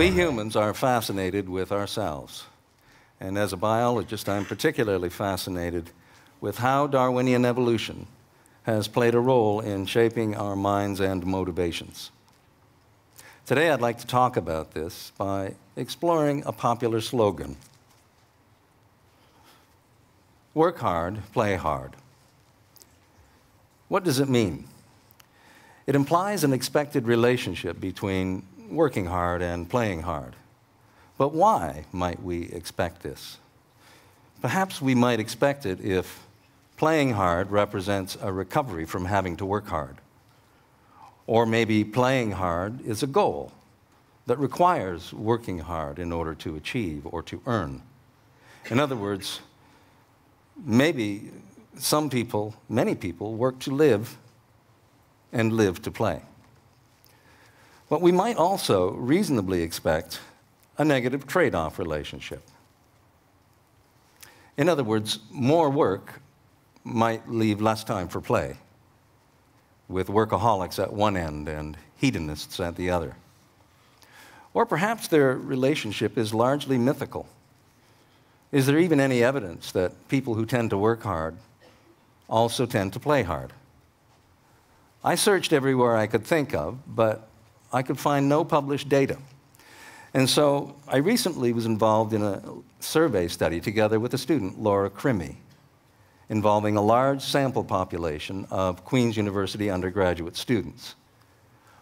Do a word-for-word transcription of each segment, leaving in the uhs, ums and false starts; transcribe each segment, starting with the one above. We humans are fascinated with ourselves. And as a biologist, I'm particularly fascinated with how Darwinian evolution has played a role in shaping our minds and motivations. Today, I'd like to talk about this by exploring a popular slogan. Work hard, play hard. What does it mean? It implies an expected relationship between working hard and playing hard. But why might we expect this? Perhaps we might expect it if playing hard represents a recovery from having to work hard. Or maybe playing hard is a goal that requires working hard in order to achieve or to earn. In other words, maybe some people, many people, work to live and live to play. But we might also reasonably expect a negative trade-off relationship. In other words, more work might leave less time for play, with workaholics at one end and hedonists at the other. Or perhaps their relationship is largely mythical. Is there even any evidence that people who tend to work hard also tend to play hard? I searched everywhere I could think of, but I could find no published data. And so I recently was involved in a survey study together with a student, Laura Crimi, involving a large sample population of Queen's University undergraduate students.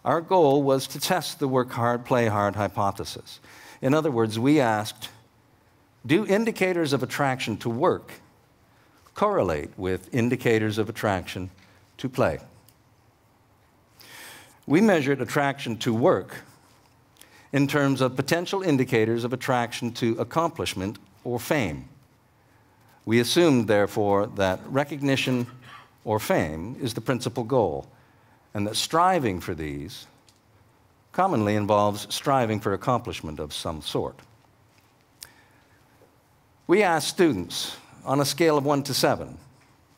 Our goal was to test the work hard, play hard hypothesis. In other words, we asked, do indicators of attraction to work correlate with indicators of attraction to play? We measured attraction to work in terms of potential indicators of attraction to accomplishment or fame. We assumed, therefore, that recognition or fame is the principal goal, and that striving for these commonly involves striving for accomplishment of some sort. We asked students, on a scale of one to seven,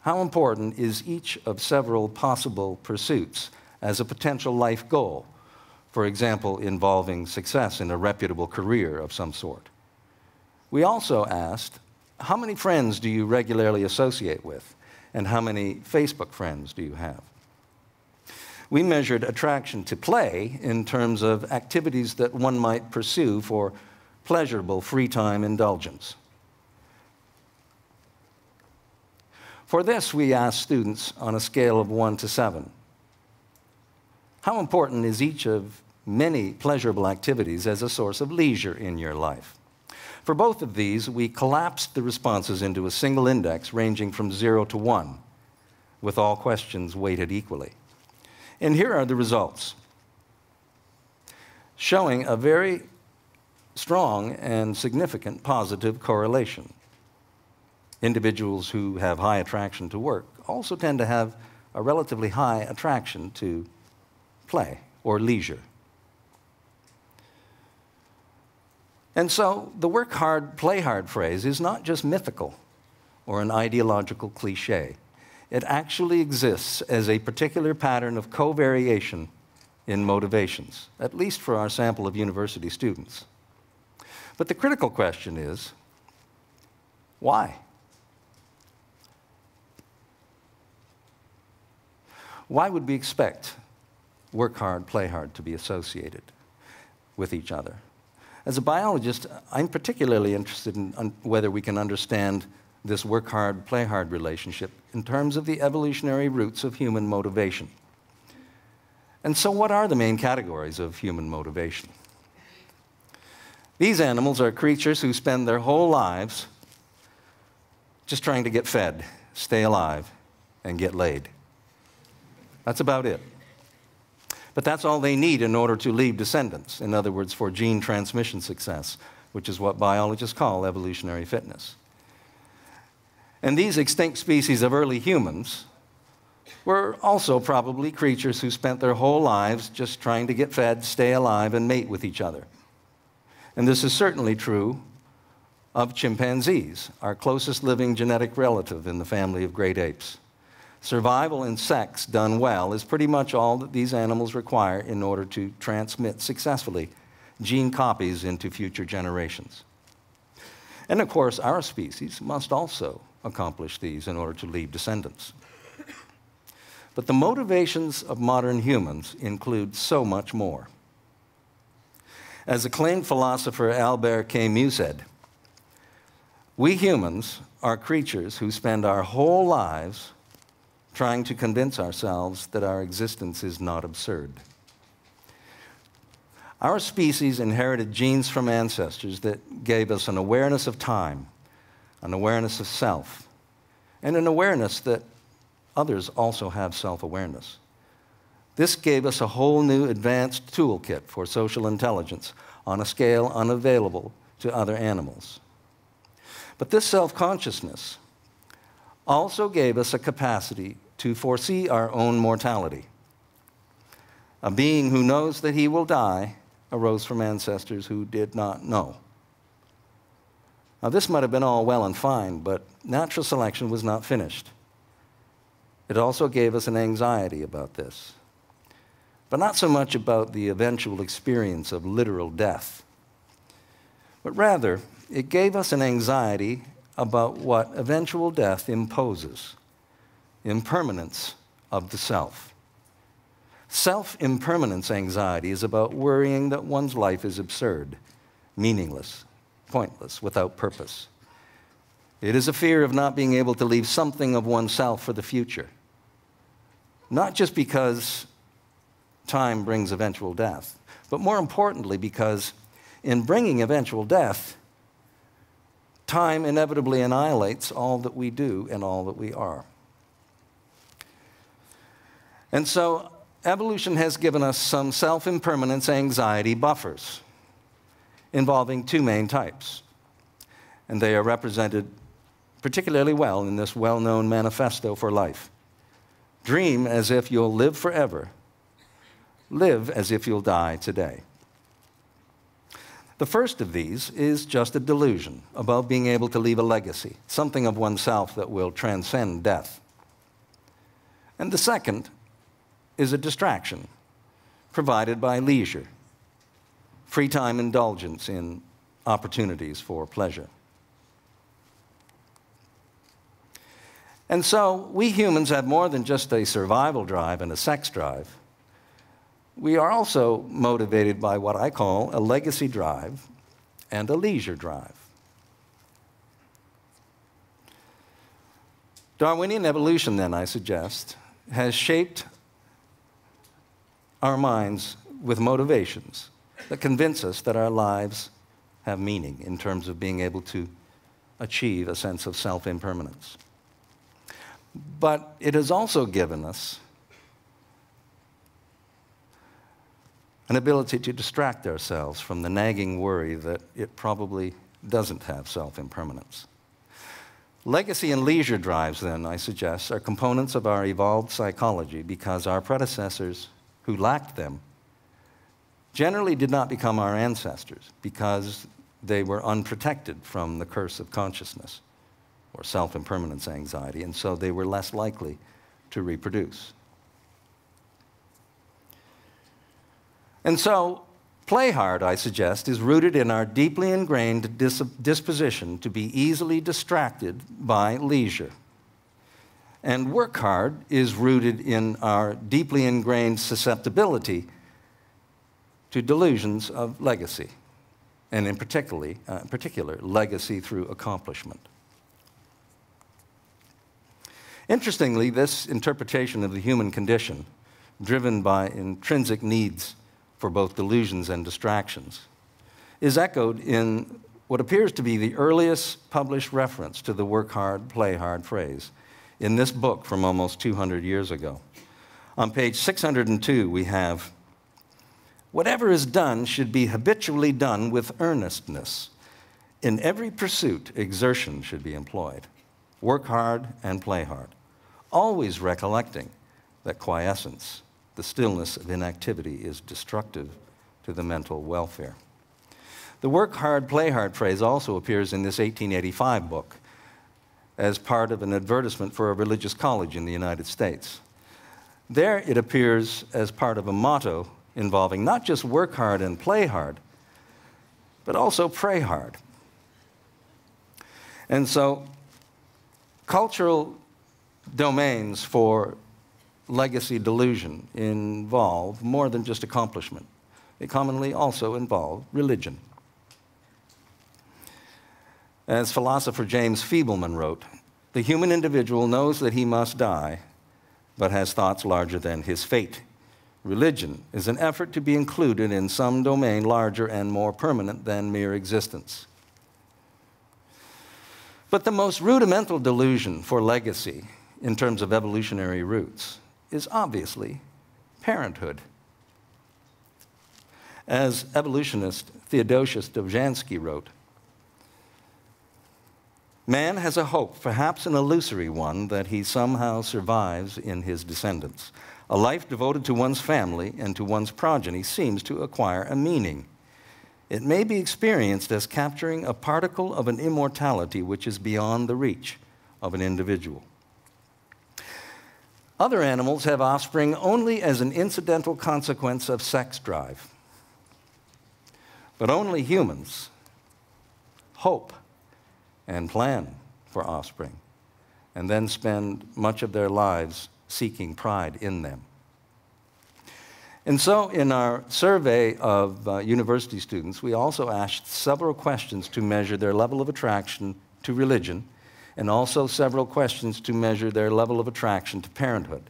how important is each of several possible pursuits as a potential life goal? For example, involving success in a reputable career of some sort. We also asked, how many friends do you regularly associate with, and how many Facebook friends do you have? We measured attraction to play in terms of activities that one might pursue for pleasurable free time indulgence. For this, we asked students on a scale of one to seven, how important is each of many pleasurable activities as a source of leisure in your life? For both of these, we collapsed the responses into a single index ranging from zero to one, with all questions weighted equally. And here are the results, showing a very strong and significant positive correlation. Individuals who have high attraction to work also tend to have a relatively high attraction to play or leisure. And so the work hard, play hard phrase is not just mythical or an ideological cliche. It actually exists as a particular pattern of covariation in motivations, at least for our sample of university students. But the critical question is, why? Why would we expect work hard, play hard to be associated with each other? As a biologist, I'm particularly interested in whether we can understand this work hard, play hard relationship in terms of the evolutionary roots of human motivation. And so what are the main categories of human motivation? These animals are creatures who spend their whole lives just trying to get fed, stay alive, and get laid. That's about it. But that's all they need in order to leave descendants, in other words, for gene transmission success, which is what biologists call evolutionary fitness. And these extinct species of early humans were also probably creatures who spent their whole lives just trying to get fed, stay alive, and mate with each other. And this is certainly true of chimpanzees, our closest living genetic relative in the family of great apes. Survival in sex done well is pretty much all that these animals require in order to transmit successfully gene copies into future generations. And of course, our species must also accomplish these in order to leave descendants. But the motivations of modern humans include so much more. As acclaimed philosopher Albert Camus said, "We humans are creatures who spend our whole lives trying to convince ourselves that our existence is not absurd." Our species inherited genes from ancestors that gave us an awareness of time, an awareness of self, and an awareness that others also have self-awareness. This gave us a whole new advanced toolkit for social intelligence on a scale unavailable to other animals. But this self-consciousness also gave us a capacity to foresee our own mortality. A being who knows that he will die arose from ancestors who did not know. Now, this might have been all well and fine, but natural selection was not finished. It also gave us an anxiety about this, but not so much about the eventual experience of literal death, but rather it gave us an anxiety about what eventual death imposes: impermanence of the self. Self-impermanence anxiety is about worrying that one's life is absurd, meaningless, pointless, without purpose. It is a fear of not being able to leave something of oneself for the future, not just because time brings eventual death, but more importantly because in bringing eventual death, time inevitably annihilates all that we do and all that we are. And so evolution has given us some self-impermanence anxiety buffers involving two main types, and they are represented particularly well in this well-known manifesto for life. Dream as if you'll live forever. Live as if you'll die today. The first of these is just a delusion about being able to leave a legacy, something of oneself that will transcend death. And the second is a distraction provided by leisure, free time indulgence in opportunities for pleasure. And so we humans have more than just a survival drive and a sex drive. We are also motivated by what I call a legacy drive and a leisure drive. Darwinian evolution, then, I suggest, has shaped our minds with motivations that convince us that our lives have meaning in terms of being able to achieve a sense of self-impermanence. But it has also given us an ability to distract ourselves from the nagging worry that it probably doesn't have self-impermanence. Legacy and leisure drives, then, I suggest, are components of our evolved psychology because our predecessors who lacked them generally did not become our ancestors because they were unprotected from the curse of consciousness or self-impermanence anxiety, and so they were less likely to reproduce. And so, play hard, I suggest, is rooted in our deeply ingrained dis disposition to be easily distracted by leisure. And work hard is rooted in our deeply ingrained susceptibility to delusions of legacy, and in particular, uh, particular legacy through accomplishment. Interestingly, this interpretation of the human condition, driven by intrinsic needs for both delusions and distractions, is echoed in what appears to be the earliest published reference to the work hard, play hard phrase in this book from almost two hundred years ago. On page six hundred two, we have, "Whatever is done should be habitually done with earnestness. In every pursuit, exertion should be employed. Work hard and play hard, always recollecting that quiescence, the stillness of inactivity, is destructive to the mental welfare." The work hard, play hard phrase also appears in this eighteen eighty-five book as part of an advertisement for a religious college in the United States. There it appears as part of a motto involving not just work hard and play hard, but also pray hard. And so cultural domains for legacy delusion involve more than just accomplishment. They commonly also involve religion. As philosopher James Feebleman wrote, "The human individual knows that he must die, but has thoughts larger than his fate. Religion is an effort to be included in some domain larger and more permanent than mere existence." But the most rudimental delusion for legacy, in terms of evolutionary roots, is obviously parenthood. As evolutionist Theodosius Dobzhansky wrote, "Man has a hope, perhaps an illusory one, that he somehow survives in his descendants. A life devoted to one's family and to one's progeny seems to acquire a meaning. It may be experienced as capturing a particle of an immortality which is beyond the reach of an individual. Other animals have offspring only as an incidental consequence of sex drive. But only humans hope and plan for offspring, and then spend much of their lives seeking pride in them." And so in our survey of uh, university students, we also asked several questions to measure their level of attraction to religion, and also several questions to measure their level of attraction to parenthood.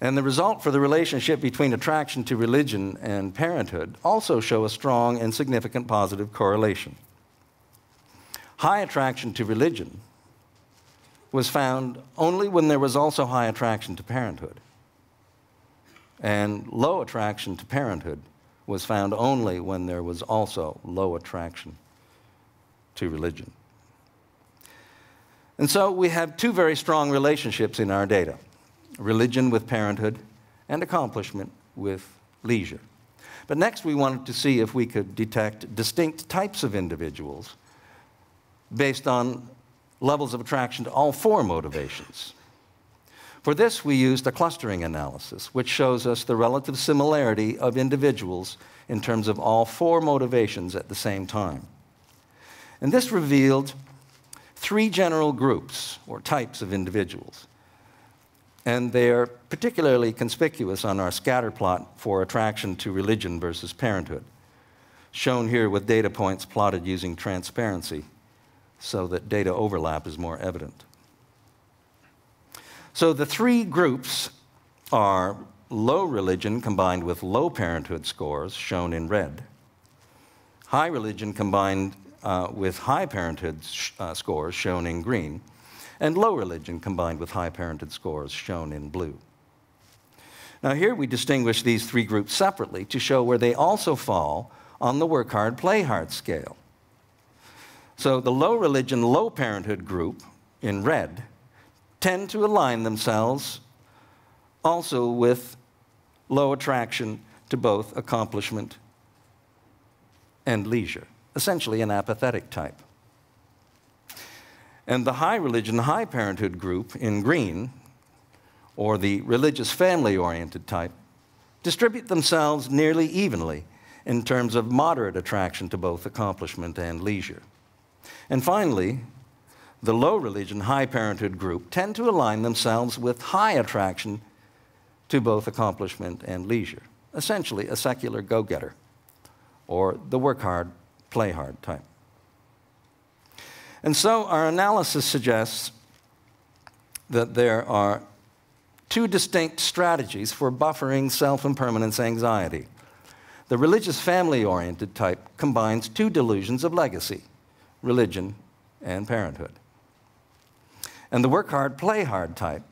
And the result for the relationship between attraction to religion and parenthood also show a strong and significant positive correlation. High attraction to religion was found only when there was also high attraction to parenthood. And low attraction to parenthood was found only when there was also low attraction to religion. And so we have two very strong relationships in our data: religion with parenthood, and accomplishment with leisure. But next we wanted to see if we could detect distinct types of individuals based on levels of attraction to all four motivations. For this, we used a clustering analysis, which shows us the relative similarity of individuals in terms of all four motivations at the same time. And this revealed three general groups or types of individuals. And they're particularly conspicuous on our scatter plot for attraction to religion versus parenthood, shown here with data points plotted using transparency so that data overlap is more evident. So the three groups are low religion combined with low parenthood scores, shown in red, high religion combined uh, with high parenthood uh, scores, shown in green, and low religion combined with high parenthood scores, shown in blue. Now here we distinguish these three groups separately to show where they also fall on the work hard, play hard scale. So the low religion, low parenthood group, in red, tend to align themselves also with low attraction to both accomplishment and leisure, essentially an apathetic type. And the high religion, high parenthood group in green, or the religious family-oriented type, distribute themselves nearly evenly in terms of moderate attraction to both accomplishment and leisure. And finally, the low religion, high parenthood group tend to align themselves with high attraction to both accomplishment and leisure, essentially a secular go-getter, or the work hard, play hard type. And so our analysis suggests that there are two distinct strategies for buffering self-impermanence anxiety. The religious family-oriented type combines two delusions of legacy, religion and parenthood. And the work hard, play hard type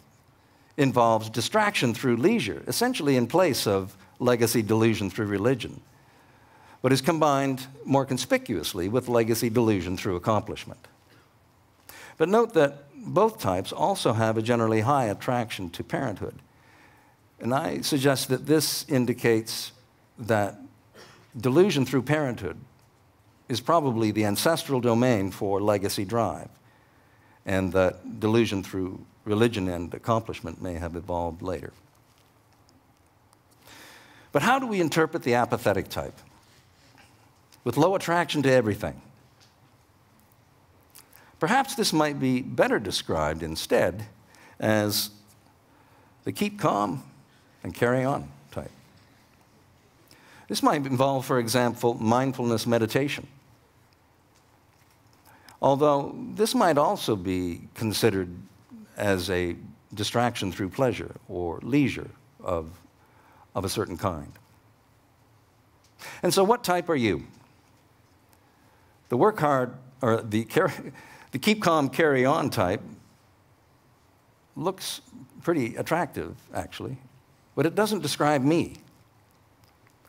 involves distraction through leisure, essentially in place of legacy delusion through religion, but is combined more conspicuously with legacy delusion through accomplishment. But note that both types also have a generally high attraction to parenthood. And I suggest that this indicates that delusion through parenthood is probably the ancestral domain for legacy drive, and that delusion through religion and accomplishment may have evolved later. But how do we interpret the apathetic type? With low attraction to everything. Perhaps this might be better described instead as the keep calm and carry on type. This might involve, for example, mindfulness meditation. Although this might also be considered as a distraction through pleasure or leisure of, of a certain kind. And so what type are you? The work hard, or the carry, the keep calm, carry on type looks pretty attractive, actually, but it doesn't describe me.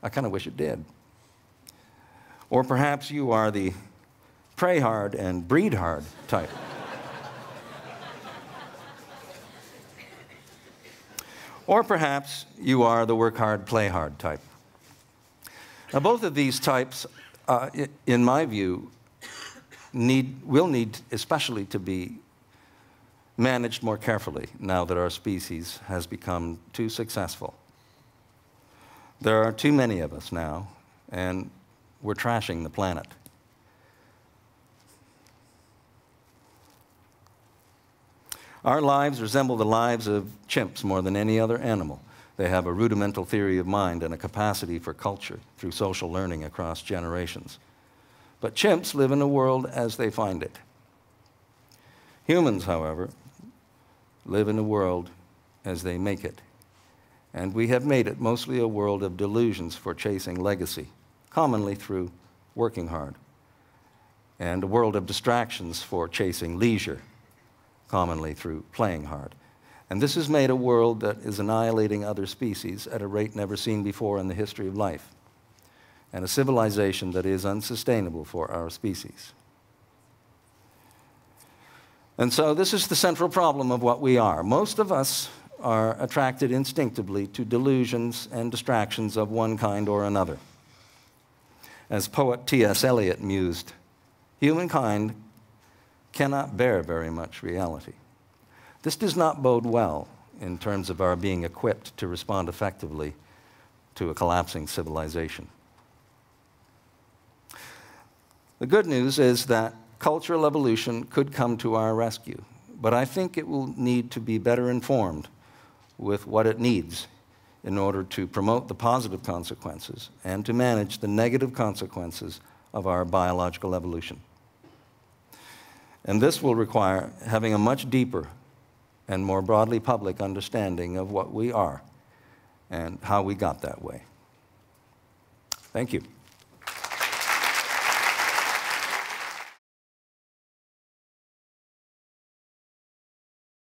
I kind of wish it did. Or perhaps you are the pray hard and breed hard type. Or perhaps you are the work hard, play hard type. Now, both of these types, uh, in my view, Need, will need especially to be managed more carefully now that our species has become too successful. There are too many of us now, and we're trashing the planet. Our lives resemble the lives of chimps more than any other animal. They have a rudimental theory of mind and a capacity for culture through social learning across generations. But chimps live in the world as they find it. Humans, however, live in the world as they make it. And we have made it mostly a world of delusions for chasing legacy, commonly through working hard, and a world of distractions for chasing leisure, commonly through playing hard. And this has made a world that is annihilating other species at a rate never seen before in the history of life, and a civilization that is unsustainable for our species. And so this is the central problem of what we are. Most of us are attracted instinctively to delusions and distractions of one kind or another. As poet T S Eliot mused, humankind cannot bear very much reality. This does not bode well in terms of our being equipped to respond effectively to a collapsing civilization. The good news is that cultural evolution could come to our rescue, but I think it will need to be better informed with what it needs in order to promote the positive consequences and to manage the negative consequences of our biological evolution. And this will require having a much deeper and more broadly public understanding of what we are and how we got that way. Thank you.